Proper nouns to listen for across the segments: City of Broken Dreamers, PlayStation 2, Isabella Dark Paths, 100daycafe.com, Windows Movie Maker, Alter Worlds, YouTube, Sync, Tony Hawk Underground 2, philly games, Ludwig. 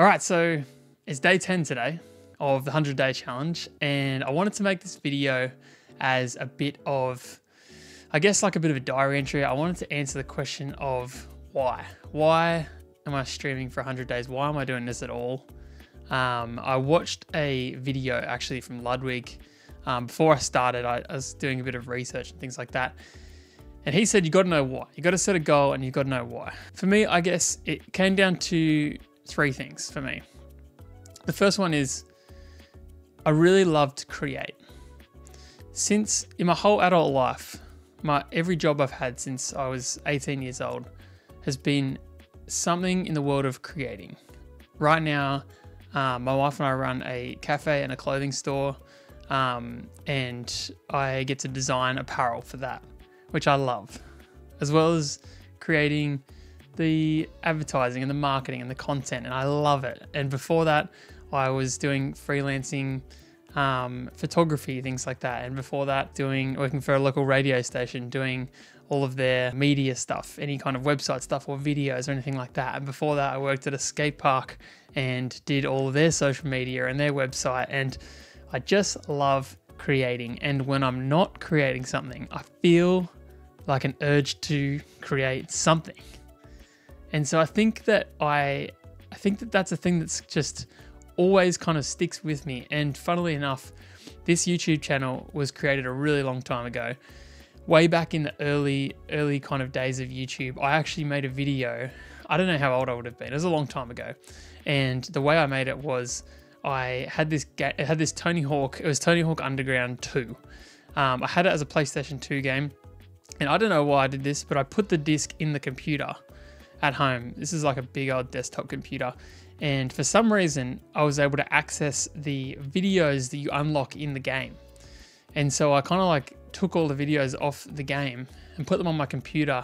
All right, so it's day 10 today of the 100-day challenge, and I wanted to make this video as a bit of, I guess, like a bit of a diary entry. I wanted to answer the question of why. Why am I streaming for 100 days? Why am I doing this at all? I watched a video actually from Ludwig. Before I started, I was doing a bit of research and things like that. And he said, you got to know why. You got to set a goal and you got to know why. For me, I guess it came down to three things for me. The first one is I really love to create. Since in my whole adult life, every job I've had since I was 18 years old has been something in the world of creating. Right now, my wife and I run a cafe and a clothing store, and I get to design apparel for that, which I love, as well as creating the advertising and the marketing and the content, and I love it. And before that, I was doing freelancing, photography, things like that. And before that, working for a local radio station, doing all of their media stuff, any kind of website stuff or videos or anything like that. And before that, I worked at a skate park and did all of their social media and their website. And I just love creating. And when I'm not creating something, I feel like an urge to create something. And so I think that that's a thing that's just always kind of sticks with me. And funnily enough, this YouTube channel was created a really long time ago. Way back in the early kind of days of YouTube, I actually made a video. I don't know how old I would have been. It was a long time ago. And the way I made it was I had this Tony Hawk. It was Tony Hawk Underground 2. I had it as a PlayStation 2 game. And I don't know why I did this, but I put the disc in the computer at home. This is like a big old desktop computer. And for some reason, I was able to access the videos that you unlock in the game. And so I kind of like took all the videos off the game and put them on my computer,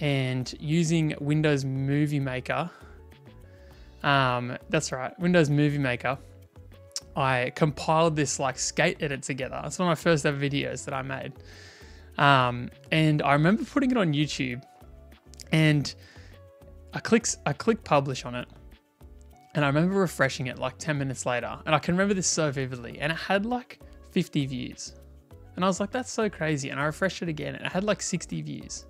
and using Windows Movie Maker, that's right, Windows Movie Maker, I compiled this like skate edit together. That's one of my first ever videos that I made. And I remember putting it on YouTube, and I clicked publish on it. And I remember refreshing it like 10 minutes later. And I can remember this so vividly. And it had like 50 views. And I was like, that's so crazy. And I refreshed it again and it had like 60 views.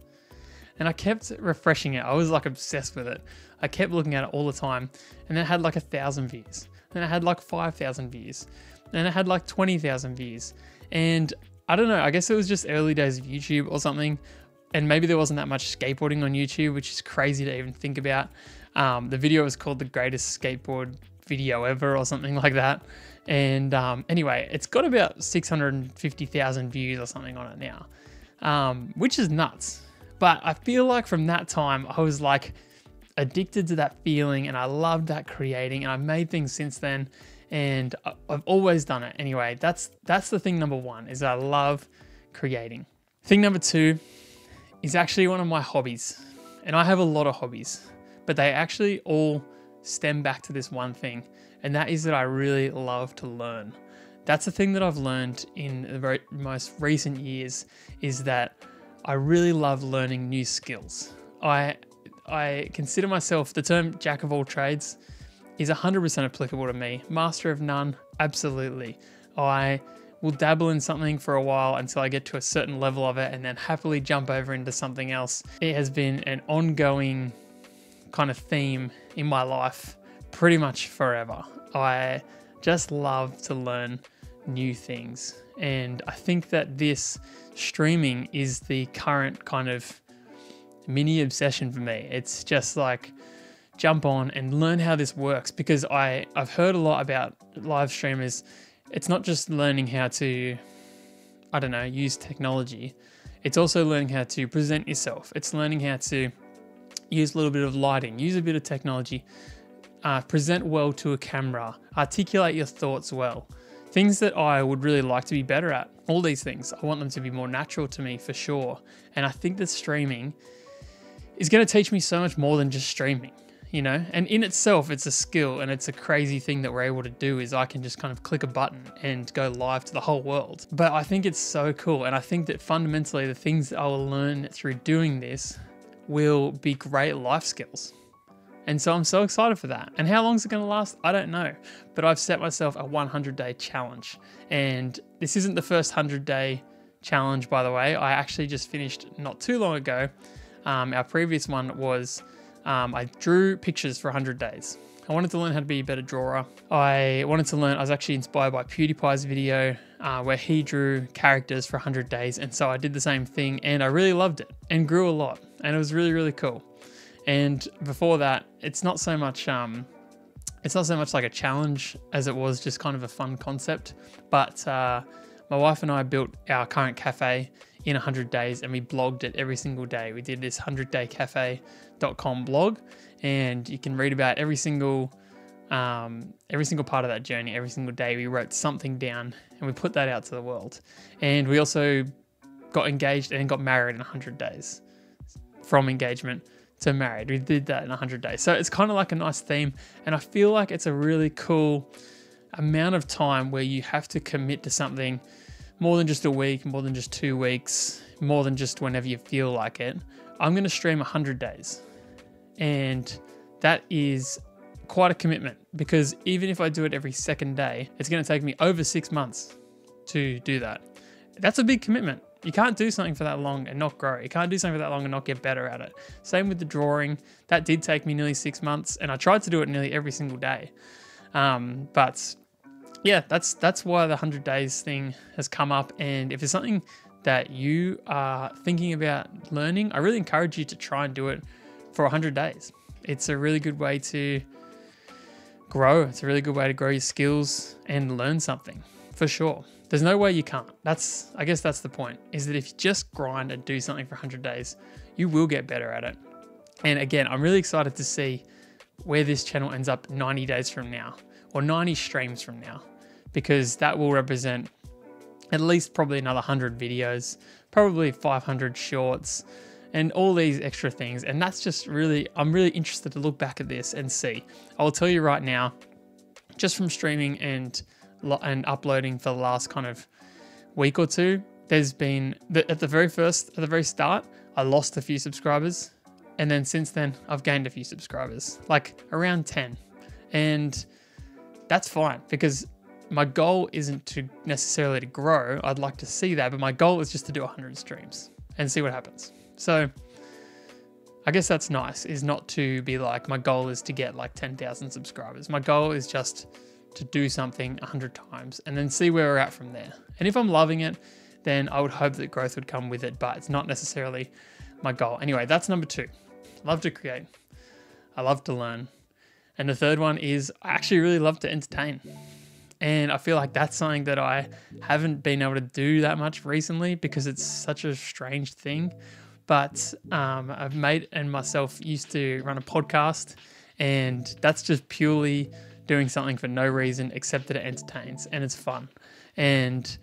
And I kept refreshing it. I was like obsessed with it. I kept looking at it all the time. And then it had like 1,000 views. Then it had like 5,000 views. Then it had like 20,000 views. And I don't know, I guess it was just early days of YouTube or something. And maybe there wasn't that much skateboarding on YouTube, which is crazy to even think about. The video was called the greatest skateboard video ever or something like that. And anyway, it's got about 650,000 views or something on it now, which is nuts. But I feel like from that time, I was like addicted to that feeling, and I loved that creating, and I've made things since then, and I've always done it. Anyway, that's the thing number one, is I love creating. Thing number two is actually one of my hobbies. And I have a lot of hobbies, but they actually all stem back to this one thing, and that is that I really love to learn. That's the thing that I've learned in the very most recent years, is that I really love learning new skills. I consider myself, the term jack of all trades is 100% applicable to me. Master of none, absolutely. I will dabble in something for a while until I get to a certain level of it, and then happily jump over into something else. It has been an ongoing kind of theme in my life pretty much forever. I just love to learn new things. And I think that this streaming is the current kind of mini obsession for me. It's just like, jump on and learn how this works, because I've heard a lot about live streamers. It's not just learning how to, I don't know, use technology. It's also learning how to present yourself. It's learning how to use a little bit of lighting, use a bit of technology, present well to a camera, articulate your thoughts well. Things that I would really like to be better at. All these things, I want them to be more natural to me for sure. And I think that streaming is going to teach me so much more than just streaming, you know? And in itself, it's a skill, and it's a crazy thing that we're able to do, is I can just kind of click a button and go live to the whole world. But I think it's so cool. And I think that fundamentally the things that I will learn through doing this will be great life skills. And so I'm so excited for that. And how long is it going to last? I don't know. But I've set myself a 100-day challenge. And this isn't the first 100-day challenge, by the way. I actually just finished not too long ago. Our previous one was I drew pictures for 100 days. I wanted to learn how to be a better drawer. I was actually inspired by PewDiePie's video where he drew characters for 100 days. And so I did the same thing and I really loved it and grew a lot. And it was really, really cool. And before that, it's not so much like a challenge as it was just kind of a fun concept. But my wife and I built our current cafe in 100 days and we blogged it every single day. We did this 100daycafe.com blog and you can read about every single part of that journey. Every single day we wrote something down and we put that out to the world. And we also got engaged and got married in 100 days from engagement to married. We did that in 100 days. So it's kind of like a nice theme and I feel like it's a really cool amount of time where you have to commit to something more than just a week, more than just 2 weeks, more than just whenever you feel like it. I'm going to stream 100 days. And that is quite a commitment because even if I do it every second day, it's going to take me over 6 months to do that. That's a big commitment. You can't do something for that long and not grow. You can't do something for that long and not get better at it. Same with the drawing. That did take me nearly 6 months and I tried to do it nearly every single day. But yeah, that's why the 100 days thing has come up. And if it's something that you are thinking about learning, I really encourage you to try and do it for 100 days. It's a really good way to grow. It's a really good way to grow your skills and learn something for sure. There's no way you can't. I guess that's the point, is that if you just grind and do something for 100 days, you will get better at it. And again, I'm really excited to see where this channel ends up 90 days from now or 90 streams from now, because that will represent at least probably another 100 videos, probably 500 shorts and all these extra things. And that's just really, I'm really interested to look back at this and see. I'll tell you right now, just from streaming and uploading for the last kind of week or two, there's been, at the very start, I lost a few subscribers. And then since then, I've gained a few subscribers, like around 10. And that's fine because my goal isn't to necessarily to grow. I'd like to see that, but my goal is just to do 100 streams and see what happens. So I guess that's nice, is not to be like, my goal is to get like 10,000 subscribers. My goal is just to do something 100 times and then see where we're at from there. And if I'm loving it, then I would hope that growth would come with it, but it's not necessarily my goal. Anyway, that's number two. I love to create. I love to learn. And the third one is I actually really love to entertain. And I feel like that's something that I haven't been able to do that much recently because it's such a strange thing. But a mate and myself used to run a podcast, and that's just purely doing something for no reason except that it entertains and it's fun. And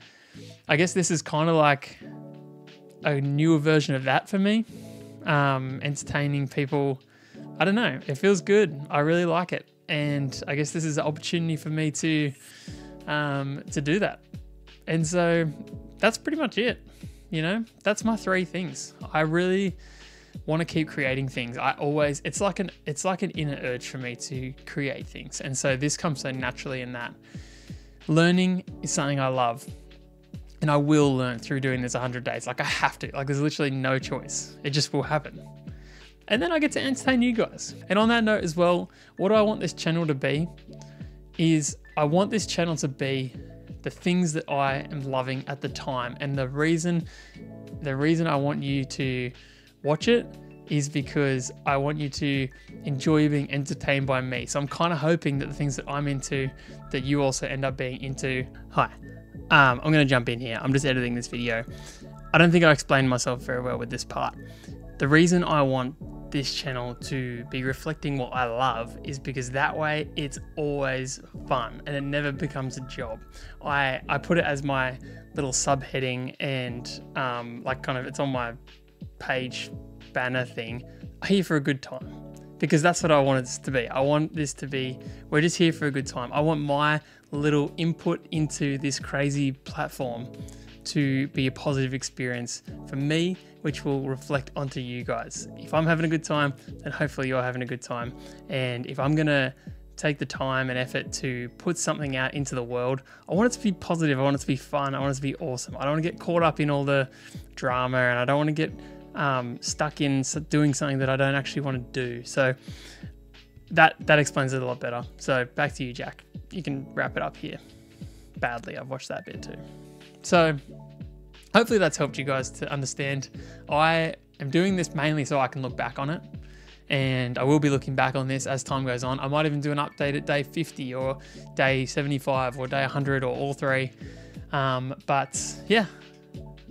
I guess this is kind of like a newer version of that for me. Entertaining people, I don't know, it feels good. I really like it. And I guess this is an opportunity for me to do that. And so that's pretty much it. You know, that's my three things. I really want to keep creating things. It's like an inner urge for me to create things. And so this comes so naturally in that. Learning is something I love. And I will learn through doing this 100 days. Like I have to, like there's literally no choice. It just will happen. And then I get to entertain you guys. And on that note as well, what do I want this channel to be? Is I want this channel to be the things that I am loving at the time. And the reason I want you to watch it is because I want you to enjoy being entertained by me. So I'm kind of hoping that the things that I'm into, that you also end up being into. Hi. I'm going to jump in here. I'm just editing this video. I don't think I explained myself very well with this part. The reason I want this channel to be reflecting what I love is because that way it's always fun and it never becomes a job. I put it as my little subheading and like kind of it's on my page banner thing. I'm here for a good time. Because that's what I want this to be. I want this to be, we're just here for a good time. I want my little input into this crazy platform to be a positive experience for me which will reflect onto you guys. If I'm having a good time, then hopefully you're having a good time. And if I'm gonna take the time and effort to put something out into the world, I want it to be positive, I want it to be fun, I want it to be awesome. I don't want to get caught up in all the drama, and I don't want to get stuck in doing something that I don't actually want to do. So that explains it a lot better. So back to you, Jack. You can wrap it up here. Badly, I've watched that bit too. So hopefully that's helped you guys to understand. I am doing this mainly so I can look back on it. And I will be looking back on this as time goes on. I might even do an update at day 50 or day 75 or day 100 or all three. But yeah,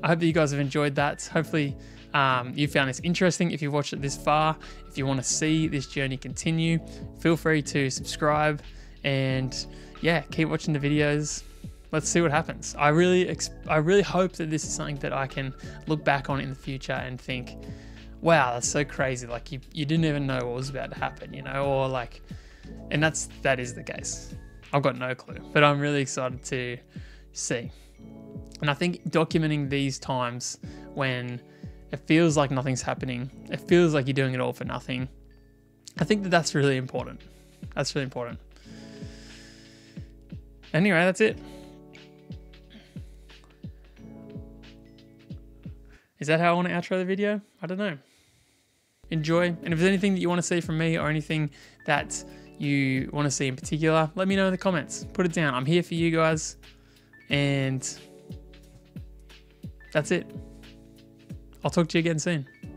I hope that you guys have enjoyed that. Hopefully you found this interesting. If you've watched it this far, if you want to see this journey continue, feel free to subscribe and yeah, keep watching the videos. Let's see what happens. I really hope that this is something that I can look back on in the future and think, wow, that's so crazy. Like you didn't even know what was about to happen, you know, or like, and that is the case. I've got no clue, but I'm really excited to see. And I think documenting these times when it feels like nothing's happening, it feels like you're doing it all for nothing, I think that that's really important. That's really important. Anyway, that's it. Is that how I want to outro the video? I don't know. Enjoy. And if there's anything that you want to see from me or anything that you want to see in particular, let me know in the comments. Put it down. I'm here for you guys. And that's it. I'll talk to you again soon.